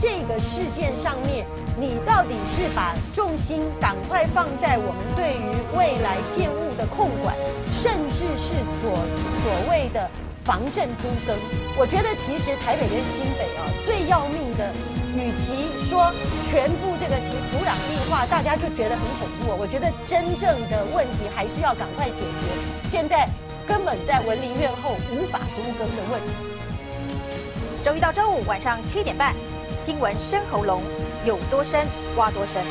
这个事件上面，你到底是把重心赶快放在我们对于未来建物的控管，甚至是所谓的防震都更？我觉得其实台北跟新北啊，最要命的。 与其说全部这个土壤硬化，大家就觉得很恐怖。我觉得真正的问题还是要赶快解决。现在根本在文林院后无法都更的问题。周一到周五晚上7点半，新闻深喉咙，有多深挖多深。